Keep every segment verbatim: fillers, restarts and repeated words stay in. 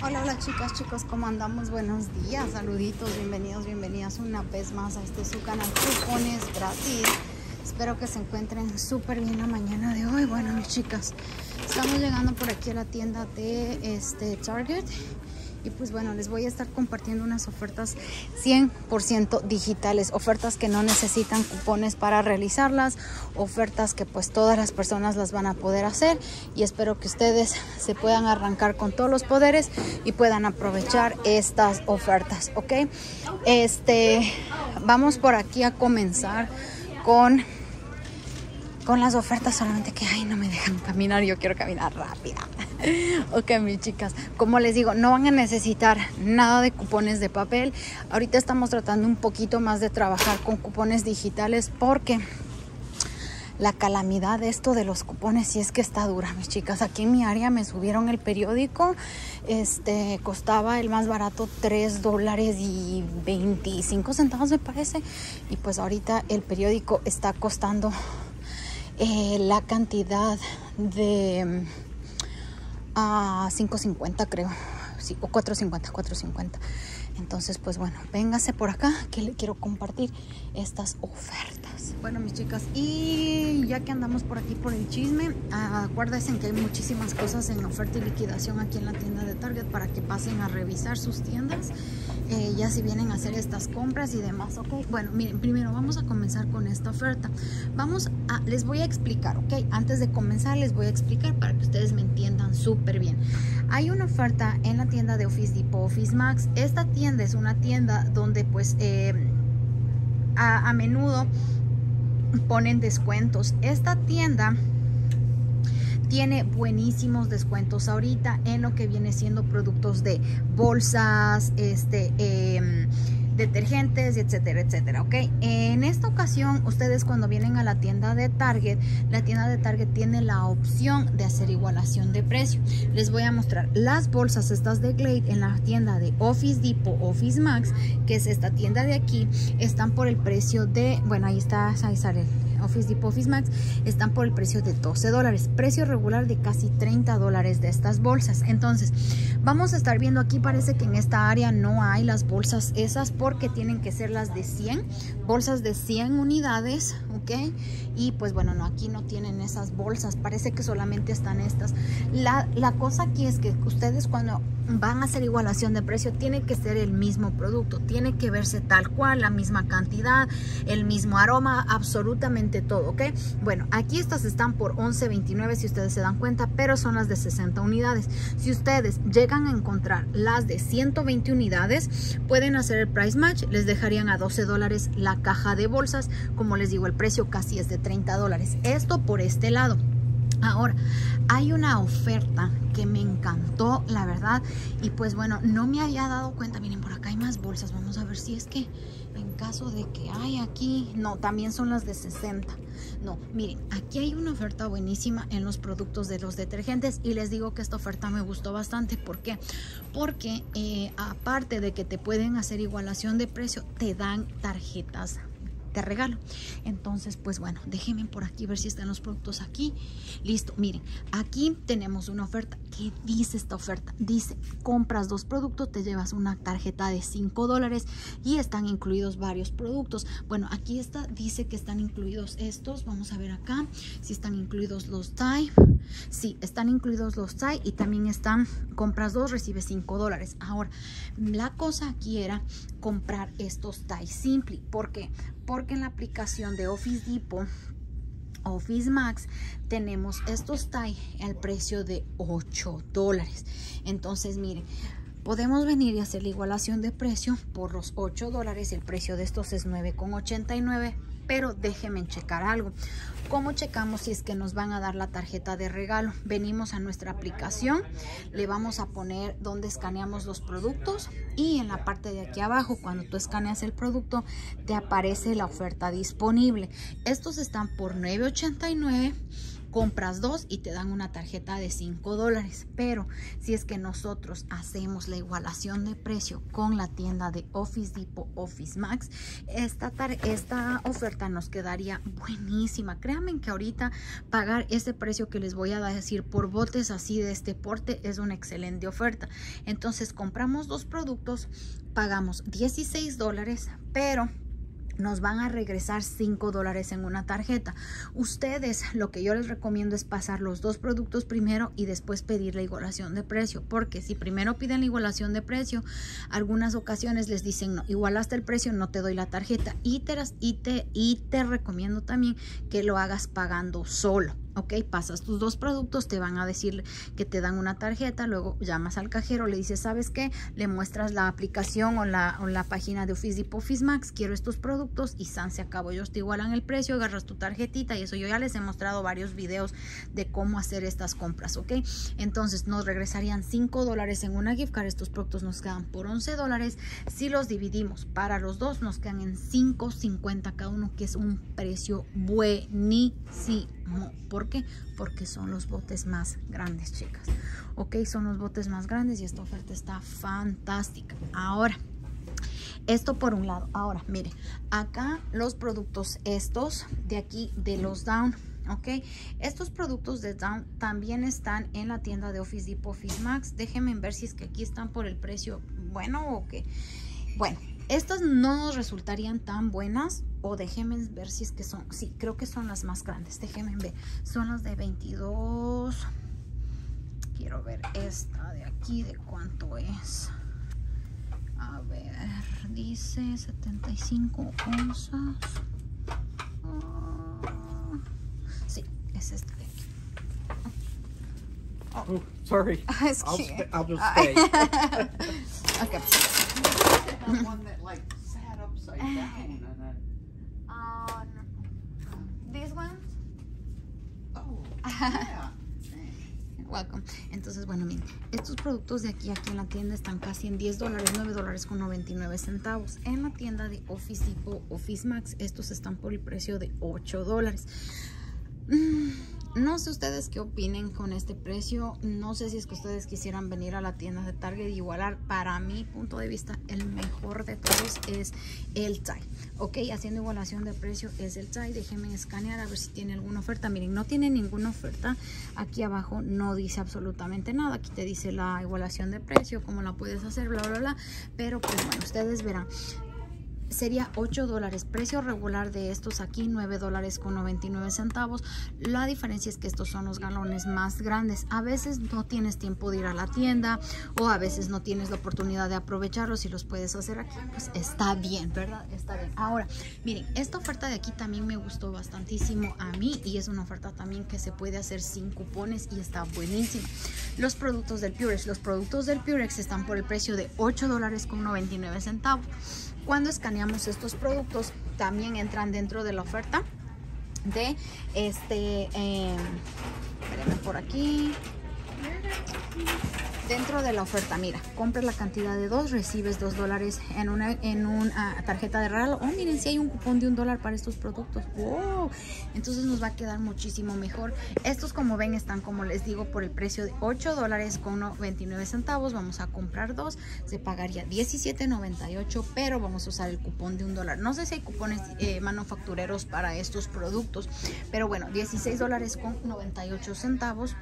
Hola, hola chicas, chicos, ¿cómo andamos? Buenos días, saluditos, bienvenidos, bienvenidas una vez más a este su canal Cupones Gratis. Espero que se encuentren súper bien la mañana de hoy. Bueno, mis chicas, estamos llegando por aquí a la tienda de este Target. Y pues bueno, les voy a estar compartiendo unas ofertas cien por ciento digitales. Ofertas que no necesitan cupones para realizarlas. Ofertas que pues todas las personas las van a poder hacer. Y espero que ustedes se puedan arrancar con todos los poderes y puedan aprovechar estas ofertas, ¿ok? Este, vamos por aquí a comenzar con, con las ofertas. Solamente que, ay, no me dejan caminar, yo quiero caminar rápida. Ok, mis chicas, como les digo, no van a necesitar nada de cupones de papel. Ahorita estamos tratando un poquito más de trabajar con cupones digitales porque la calamidad de esto de los cupones sí es que está dura, mis chicas. Aquí en mi área me subieron el periódico. Este costaba el más barato tres dólares y veinticinco centavos, me parece. Y pues ahorita el periódico está costando eh, la cantidad de... a cinco cincuenta, creo, sí, o cuatro cincuenta. Entonces pues bueno, véngase por acá que le quiero compartir estas ofertas. Bueno, mis chicas, y ya que andamos por aquí por el chisme, acuérdense que hay muchísimas cosas en oferta y liquidación aquí en la tienda de Target para que pasen a revisar sus tiendas, eh, ya si vienen a hacer estas compras y demás, ok. Bueno, miren, primero vamos a comenzar con esta oferta. Vamos a, les voy a explicar, ok, antes de comenzar les voy a explicar para que ustedes me entiendan súper bien. Hay una oferta en la tienda de Office Depot, Office Max. Esta tienda es una tienda donde pues eh, a, a menudo ponen descuentos. Esta tienda tiene buenísimos descuentos ahorita en lo que viene siendo productos de bolsas, este eh, detergentes, etcétera, etcétera, ok. En esta ocasión, ustedes cuando vienen a la tienda de Target, la tienda de Target tiene la opción de hacer igualación de precio. Les voy a mostrar las bolsas estas de Glade en la tienda de Office Depot, Office Max, que es esta tienda de aquí. Están por el precio de, bueno, ahí está, ahí sale Office Depot, Office Max, están por el precio de doce dólares, precio regular de casi treinta dólares de estas bolsas. Entonces vamos a estar viendo aquí, parece que en esta área no hay las bolsas esas porque tienen que ser las de cien, bolsas de cien unidades, ok. Y pues bueno, no, aquí no tienen esas bolsas, parece que solamente están estas. La, la cosa aquí es que ustedes cuando van a hacer igualación de precio tiene que ser el mismo producto, tiene que verse tal cual, la misma cantidad, el mismo aroma, absolutamente todo, ok. Bueno, aquí estas están por once veintinueve si ustedes se dan cuenta, pero son las de sesenta unidades. Si ustedes llegan a encontrar las de ciento veinte unidades, pueden hacer el price match, les dejarían a doce dólares la caja de bolsas. Como les digo, el precio casi es de treinta dólares. Esto por este lado. Ahora, hay una oferta que me encantó, la verdad, y pues bueno, no me había dado cuenta. Miren, por acá hay más bolsas, vamos a ver si es que en caso de que hay aquí, no, también son las de sesenta. No, miren, aquí hay una oferta buenísima en los productos de los detergentes y les digo que esta oferta me gustó bastante. ¿Por qué? Porque eh, aparte de que te pueden hacer igualación de precio, te dan tarjetas de regalo. Entonces pues bueno, déjenme por aquí ver si están los productos aquí. Listo, miren, aquí tenemos una oferta. ¿Qué dice esta oferta? Dice, compras dos productos, te llevas una tarjeta de cinco dólares y están incluidos varios productos. Bueno, aquí está, dice que están incluidos estos. Vamos a ver acá si están incluidos los T A I. Sí, están incluidos los T A I y también están, compras dos, recibes cinco dólares. Ahora, la cosa aquí era comprar estos T A I Simply. ¿Por qué? Porque en la aplicación de Office Depot, Office Max, tenemos estos T A I al precio de ocho dólares. Entonces, miren, podemos venir y hacer la igualación de precio por los ocho dólares. El precio de estos es nueve con ochenta y nueve. Pero déjenme checar algo. ¿Cómo checamos si es que nos van a dar la tarjeta de regalo? Venimos a nuestra aplicación, le vamos a poner donde escaneamos los productos y en la parte de aquí abajo, cuando tú escaneas el producto, te aparece la oferta disponible. Estos están por nueve ochenta y nueve compras dos y te dan una tarjeta de cinco dólares. Pero si es que nosotros hacemos la igualación de precio con la tienda de Office Depot, Office Max, esta, esta oferta nos quedaría buenísima. Créanme que ahorita pagar ese precio que les voy a decir por botes así de este porte es una excelente oferta. Entonces compramos dos productos, pagamos dieciséis dólares, pero nos van a regresar cinco dólares en una tarjeta. Ustedes, lo que yo les recomiendo es pasar los dos productos primero y después pedir la igualación de precio, porque si primero piden la igualación de precio, algunas ocasiones les dicen no, igualaste el precio, no te doy la tarjeta. Y te, y te, y te recomiendo también que lo hagas pagando solo. Ok, pasas tus dos productos, te van a decir que te dan una tarjeta, luego llamas al cajero, le dices, ¿sabes qué? Le muestras la aplicación o la, o la página de Office Depot, Office Max, quiero estos productos y san, se acabó. Ellos te igualan el precio, agarras tu tarjetita y eso yo ya les he mostrado varios videos de cómo hacer estas compras, ¿ok? Entonces nos regresarían cinco dólares en una gift card, estos productos nos quedan por once dólares. Si los dividimos para los dos, nos quedan en cinco cincuenta cada uno, que es un precio buenísimo. ¿Por qué? Porque son los botes más grandes, chicas. Ok, son los botes más grandes y esta oferta está fantástica. Ahora, esto por un lado. Ahora, miren, acá los productos estos de aquí de los Dawn. Ok, estos productos de Dawn también están en la tienda de Office Depot, Office Max. Déjenme ver si es que aquí están por el precio bueno o qué. Bueno, estas no nos resultarían tan buenas. O déjenme ver si es que son, sí, creo que son las más grandes, déjenme ver, son las de veintidós, quiero ver esta de aquí, de cuánto es, a ver, dice setenta y cinco onzas, uh, sí, es esta de aquí. Oh, oh sorry, es que, I'll, I'll just stay. Okay. That one that like sat upside down and then... Uh, no. This one. Oh, yeah. Welcome. Entonces, bueno, miren, estos productos de aquí, aquí en la tienda están casi en diez dólares, nueve dólares con noventa y nueve centavos. En la tienda de Office Depot, Office Max, estos están por el precio de ocho dólares. No sé ustedes qué opinen con este precio. No sé si es que ustedes quisieran venir a la tienda de Target y igualar. Para mi punto de vista, el mejor de todos es el T A I. Ok, haciendo igualación de precio es el T A I. Déjenme escanear a ver si tiene alguna oferta. Miren, no tiene ninguna oferta. Aquí abajo no dice absolutamente nada. Aquí te dice la igualación de precio, cómo la puedes hacer, bla, bla, bla. Pero pues bueno, ustedes verán. Sería ocho dólares, precio regular de estos aquí, nueve dólares con noventa y nueve centavos. La diferencia es que estos son los galones más grandes. A veces no tienes tiempo de ir a la tienda o a veces no tienes la oportunidad de aprovecharlos y los puedes hacer aquí. Pues está bien, ¿verdad? Está bien. Ahora, miren, esta oferta de aquí también me gustó bastantísimo a mí y es una oferta también que se puede hacer sin cupones y está buenísima. Los productos del Purex, los productos del Purex están por el precio de ocho dólares con noventa y nueve centavos. Cuando escaneamos estos productos, también entran dentro de la oferta de este, eh, espérenme por aquí, dentro de la oferta, mira, compras la cantidad de dos, recibes dos dólares en una, en una tarjeta de regalo. Oh, miren, si sí hay un cupón de un dólar para estos productos. Wow, entonces nos va a quedar muchísimo mejor. Estos, como ven, están, como les digo, por el precio de ocho dólares con noventa y nueve centavos. Vamos a comprar dos, se pagaría diecisiete noventa y ocho, pero vamos a usar el cupón de un dólar. No sé si hay cupones eh, manufactureros para estos productos, pero bueno, dieciséis dólares con noventa y ocho centavos.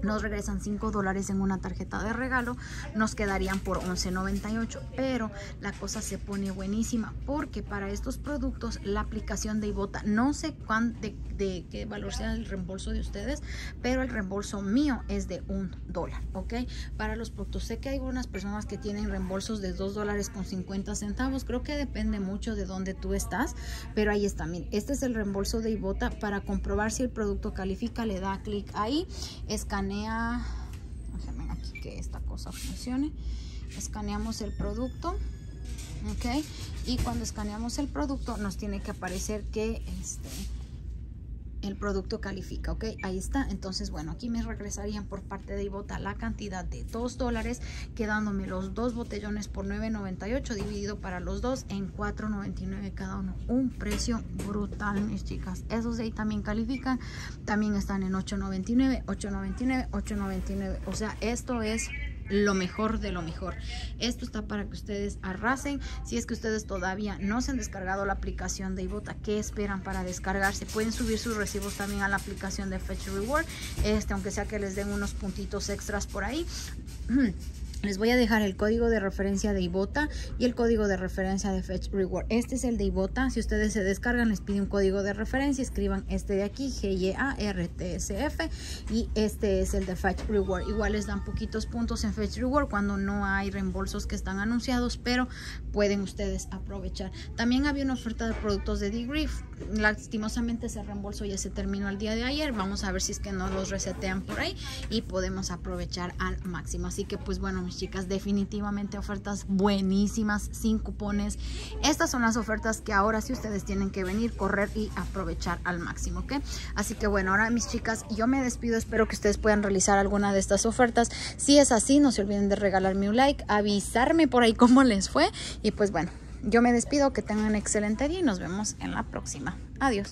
Nos regresan cinco dólares en una tarjeta de regalo, nos quedarían por once noventa y ocho, pero la cosa se pone buenísima porque para estos productos la aplicación de Ibotta, no sé cuán de, de qué valor sea el reembolso de ustedes, pero el reembolso mío es de un dólar, ¿ok? Para los productos, sé que hay algunas personas que tienen reembolsos de dos dólares con cincuenta centavos, creo que depende mucho de dónde tú estás, pero ahí está, miren, este es el reembolso de Ibotta. Para comprobar si el producto califica, le da clic ahí, escanea. Déjenme aquí que esta cosa funcione. Escaneamos el producto, ok, y cuando escaneamos el producto nos tiene que aparecer que este el producto califica, ok, ahí está. Entonces, bueno, aquí me regresarían por parte de Ibotta la cantidad de dos dólares, quedándome los dos botellones por nueve noventa y ocho dividido para los dos en cuatro noventa y nueve cada uno. Un precio brutal, mis chicas. Esos de ahí también califican, también están en ocho noventa y nueve, ocho noventa y nueve, ocho noventa y nueve. O sea, esto es lo mejor de lo mejor. Esto está para que ustedes arrasen. Si es que ustedes todavía no se han descargado la aplicación de Ibotta, ¿qué esperan para descargarse? Pueden subir sus recibos también a la aplicación de Fetch Reward, este, aunque sea que les den unos puntitos extras por ahí. Les voy a dejar el código de referencia de Ibotta y el código de referencia de Fetch Reward. Este es el de Ibotta. Si ustedes se descargan, les pide un código de referencia. Escriban este de aquí, G Y A R T S F. Y este es el de Fetch Reward. Igual les dan poquitos puntos en Fetch Reward cuando no hay reembolsos que están anunciados, pero pueden ustedes aprovechar. También había una oferta de productos de Degree. Lastimosamente ese reembolso ya se terminó el día de ayer. Vamos a ver si es que no los resetean por ahí y podemos aprovechar al máximo. Así que pues bueno, mis chicas, definitivamente ofertas buenísimas, sin cupones. Estas son las ofertas que ahora sí ustedes tienen que venir, correr y aprovechar al máximo, ¿ok? Así que bueno, ahora mis chicas, yo me despido. Espero que ustedes puedan realizar alguna de estas ofertas. Si es así, no se olviden de regalarme un like, avisarme por ahí cómo les fue. Y pues bueno, yo me despido, que tengan un excelente día y nos vemos en la próxima. Adiós.